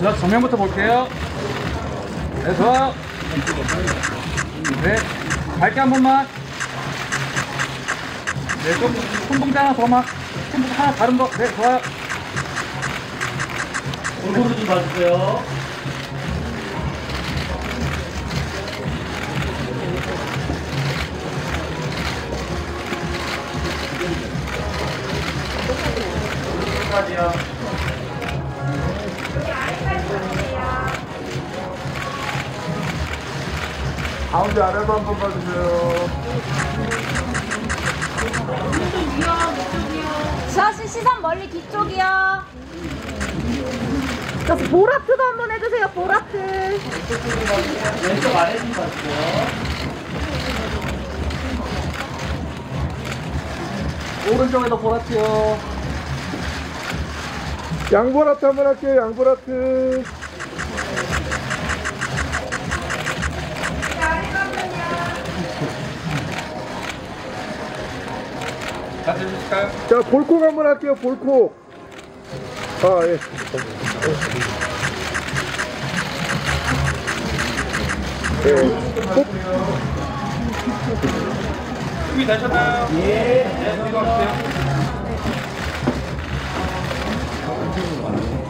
자, 정면부터 볼게요. 그래서 네, 밝게 한 번만. 네, 좀 손봉자 하나 더만. 손봉자 하나 다른 거. 네, 좋아요. 골고루 좀 봐주세요. 끝까지요. 가운데 아래로 한번 봐주세요. 지하씨 시선 멀리 뒤쪽이요. 자, 보라트도 한번 해주세요. 보라트 왼쪽 아래 좀 봐주세요. 오른쪽에도 보라트요. 양보라트 한번 할게요. 양보라트 같이 해주실까요? 자, 볼콕 한번 할게요. 볼콕. 아, 예. 준비 되셨나요? 예. 네, 수고하셨어요.